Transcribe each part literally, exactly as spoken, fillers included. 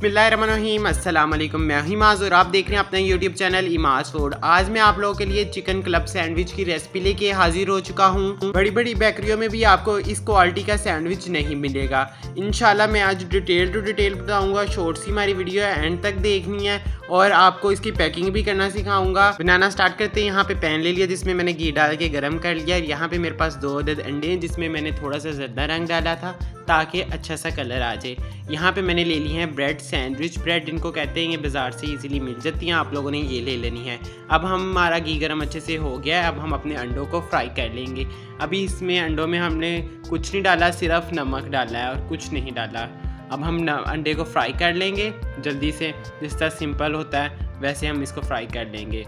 बिस्मिल्लाहिर्रहमानिर्रहीम, अस्सलाम वालेकुम। मैं इमाज़ और आप देख रहे हैं अपना यूट्यूब चैनल इमाज़ फूड। आज मैं आप लोगों के लिए चिकन क्लब सैंडविच की रेसिपी लेके हाजिर हो चुका हूँ। बड़ी बड़ी बेकरियों में भी आपको इस क्वालिटी का सैंडविच नहीं मिलेगा। इंशाल्लाह मैं आज डिटेल टू डिटेल बताऊँगा। शॉर्ट सी हमारी वीडियो है, एंड तक देखनी है और आपको इसकी पैकिंग भी करना सिखाऊंगा। बनाना स्टार्ट करते हैं। यहाँ पे पैन ले लिया जिसमें मैंने घी डाल के गर्म कर लिया। यहाँ पे मेरे पास दो अदद अंडे हैं जिसमें मैंने थोड़ा सा जर्दा रंग डाला था ताकि अच्छा सा कलर आ जाए। यहाँ पे मैंने ले ली है ब्रेड, सैंडविच ब्रेड इनको कहते हैं। ये बाज़ार से इजीली मिल जाती हैं, आप लोगों ने ये ले लेनी है। अब हमारा घी गर्म अच्छे से हो गया है। अब हम अपने अंडों को फ्राई कर लेंगे। अभी इसमें अंडों में हमने कुछ नहीं डाला, सिर्फ नमक डाला है और कुछ नहीं डाला। अब हम अंडे को फ्राई कर लेंगे जल्दी से। जिस तरह सिंपल होता है वैसे हम इसको फ्राई कर लेंगे।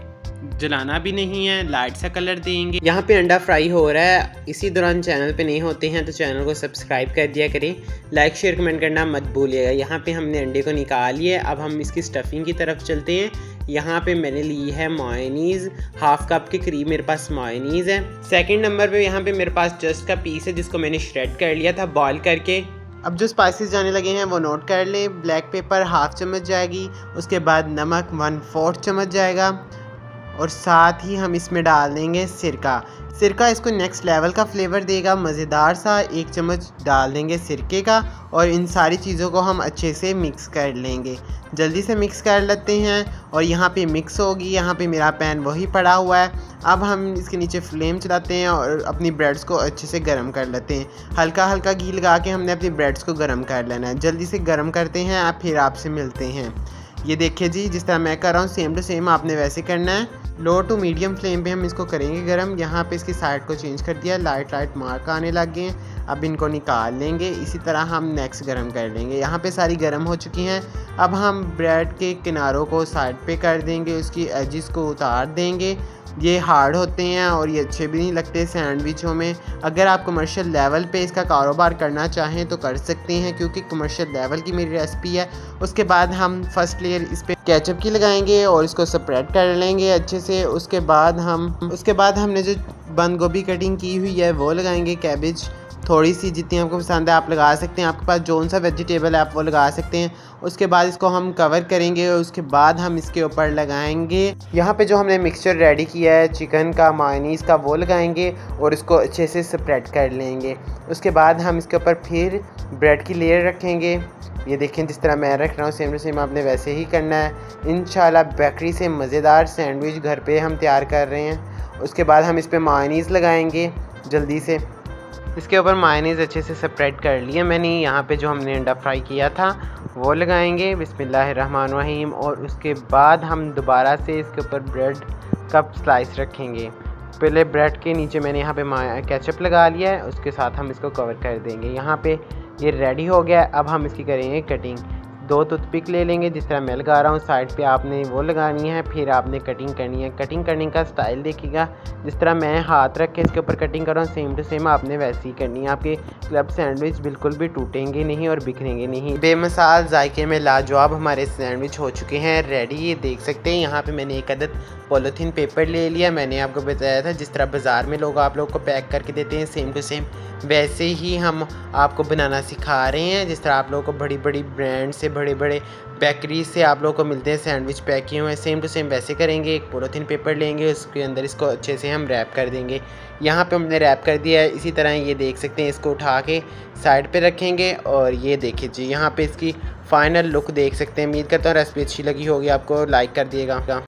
जलाना भी नहीं है, लाइट सा कलर देंगे। यहाँ पे अंडा फ्राई हो रहा है। इसी दौरान चैनल पे नहीं होते हैं तो चैनल को सब्सक्राइब कर दिया करें। लाइक शेयर कमेंट करना मत भूलिएगा। यहाँ पे हमने अंडे को निकाल लिया। अब हम इसकी स्टफिंग की तरफ चलते हैं। यहाँ पे मैंने ली है मायोनीज़, हाफ कप के करीब मेरे पास मायोनीज़ है। सेकेंड नंबर पर यहाँ पर मेरे पास चस्ट का पीस है जिसको मैंने श्रेड कर लिया था बॉयल करके। अब जो स्पाइसेस जाने लगे हैं वो नोट कर लें। ब्लैक पेपर हाफ चम्मच जाएगी, उसके बाद नमक वन फोर्थ चम्मच जाएगा और साथ ही हम इसमें डाल देंगे सिरका। सिरका इसको नेक्स्ट लेवल का फ्लेवर देगा, मज़ेदार सा। एक चम्मच डाल देंगे सिरके का और इन सारी चीज़ों को हम अच्छे से मिक्स कर लेंगे। जल्दी से मिक्स कर लेते हैं और यहाँ पे मिक्स होगी। यहाँ पे मेरा पैन वही पड़ा हुआ है। अब हम इसके नीचे फ्लेम चलाते हैं और अपनी ब्रेड्स को अच्छे से गर्म कर लेते हैं। हल्का हल्का घी लगा के हमने अपनी ब्रेड्स को गर्म कर लेना है। जल्दी से गर्म करते हैं, आप फिर आपसे मिलते हैं। ये देखिए जी, जिस तरह मैं कर रहा हूँ सेम टू सेम आपने वैसे करना है। लो टू मीडियम फ्लेम पे हम इसको करेंगे गरम। यहाँ पे इसकी साइड को चेंज कर दिया, लाइट लाइट मार्क आने लग गए। अब इनको निकाल लेंगे। इसी तरह हम नेक्स्ट गरम कर लेंगे। यहाँ पे सारी गरम हो चुकी हैं। अब हम ब्रेड के किनारों को साइड पे कर देंगे, उसकी एजिस को उतार देंगे। ये हार्ड होते हैं और ये अच्छे भी नहीं लगते सैंडविचों में। अगर आप कमर्शियल लेवल पे इसका कारोबार करना चाहें तो कर सकते हैं, क्योंकि कमर्शियल लेवल की मेरी रेसिपी है। उसके बाद हम फर्स्ट लेयर इस पर केचप की लगाएंगे और इसको स्प्रेड कर लेंगे अच्छे से। उसके बाद हम उसके बाद हमने जो बंद गोभी कटिंग की हुई है वो लगाएंगे। कैबेज थोड़ी सी जितनी आपको पसंद है आप लगा सकते हैं, आपके पास जो सा वेजिटेबल है आप वो लगा सकते हैं। उसके बाद इसको हम कवर करेंगे और उसके बाद हम इसके ऊपर लगाएंगे। यहाँ पे जो हमने मिक्सचर रेडी किया है चिकन का, मायोनीज़ का, वो लगाएंगे और इसको अच्छे से स्प्रेड कर लेंगे। उसके बाद हम इसके ऊपर फिर ब्रेड की लेयर रखेंगे। ये देखें, जिस तरह मैं रख रहा हूँ सेम टू सेम आपने वैसे ही करना है। इंशाल्लाह बेकरी से मज़ेदार सैंडविच घर पर हम तैयार कर रहे हैं। उसके बाद हम इस पर मायोनीज़ लगाएंगे जल्दी से। इसके ऊपर मायोनीज़ अच्छे से स्प्रेड कर लिया मैंने। यहाँ पे जो हमने अंडा फ्राई किया था वो लगाएंगे, बिस्मिल्लाहिर्रहमानिर्रहीम। और उसके बाद हम दोबारा से इसके ऊपर ब्रेड का स्लाइस रखेंगे। पहले ब्रेड के नीचे मैंने यहाँ पे केचप लगा लिया है, उसके साथ हम इसको कवर कर देंगे। यहाँ पे ये रेडी हो गया। अब हम इसकी करेंगे कटिंग। दो टूथपिक ले लेंगे, जिस तरह मैं लगा रहा हूँ साइड पे आपने वो लगानी है, फिर आपने कटिंग करनी है। कटिंग करने का स्टाइल देखिएगा, जिस तरह मैं हाथ रख के इसके ऊपर कटिंग कर रहा हूँ सेम टू सेम आपने वैसे ही करनी है। आपके क्लब सैंडविच बिल्कुल भी टूटेंगे नहीं और बिखरेंगे नहीं। बेमिसाल जायके में लाजवाब हमारे सैंडविच हो चुके हैं रेडी। ये देख सकते हैं यहाँ पर मैंने एक अदद पॉलीथीन पेपर ले लिया। मैंने आपको बताया था जिस तरह बाज़ार में लोग आप लोग को पैक करके देते हैं सेम टू सेम वैसे ही हम आपको बनाना सिखा रहे हैं। जिस तरह आप लोगों को बड़ी बड़ी ब्रांड से, बड़े बड़े बेकरी से आप लोगों को मिलते हैं सैंडविच पैक किए हुए, सेम टू सेम वैसे करेंगे। एक पॉलीथीन पेपर लेंगे, उसके अंदर इसको अच्छे से हम रैप कर देंगे। यहाँ पे हमने रैप कर दिया है। इसी तरह ये देख सकते हैं, इसको उठा के साइड पे रखेंगे। और ये देखिए जी, यहाँ पे इसकी फ़ाइनल लुक देख सकते हैं। उम्मीद करता हूँ रेसिपी अच्छी लगी होगी आपको, लाइक कर दिएगा।